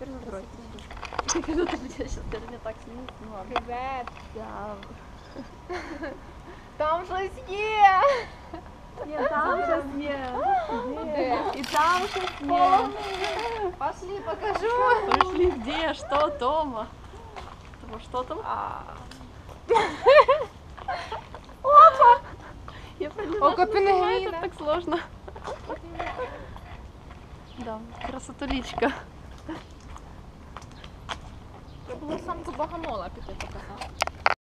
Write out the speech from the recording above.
Теперь закрой. Ты как будто бы тебя сейчас даже не так снимут. Ну ладно. Ребят. Да. Там щось є! Нет, там щось нет. И там щось нет. Пошли, покажу. Пошли, где, что, Тома? Что там? Опа! Я поняла, что так сложно. Да, красотулечка. Це було сам до богомола піти показати.